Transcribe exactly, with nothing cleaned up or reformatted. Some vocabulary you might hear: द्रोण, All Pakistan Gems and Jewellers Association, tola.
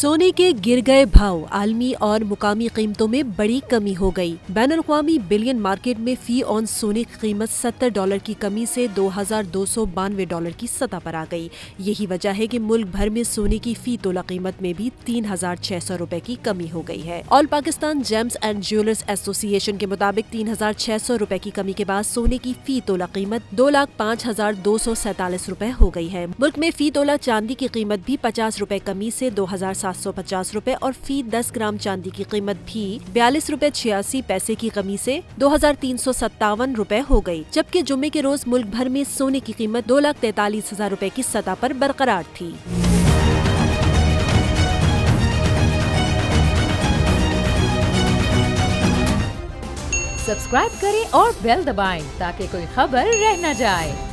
सोने के गिर गए भाव, आलमी और मुकामी कीमतों में बड़ी कमी हो गई। बैन अल-अक़वामी बिलियन मार्केट में फी ऑन सोने की कीमत सत्तर डॉलर की कमी से दो हजार दो सौ बानवे डॉलर की सतह पर आ गई। यही वजह है कि मुल्क भर में सोने की फी तोला कीमत में भी तीन हजार छह सौ रुपए की कमी हो गई है। All Pakistan gems and jewellers association के मुताबिक तीन हजार छह सौ रुपए की कमी के बाद सोने की फी तोला कीमत दो लाख पाँच हजार दो सौ सैतालीस रुपए हो गई है। मुल्क में फी तोला चांदी की कीमत भी पचास रुपए कमी से दो हजार सात सौ पचास रुपए और फी दस ग्राम चांदी की कीमत भी बयालीस रुपए छियासी पैसे की कमी से दो हजार तीन सौ सत्तावन रुपए हो गई, जबकि जुम्मे के रोज मुल्क भर में सोने की कीमत दो लाख तैतालीस हजार रुपए की सतह पर बरकरार थी। सब्सक्राइब करें और बेल दबाएं ताकि कोई खबर रह न जाए।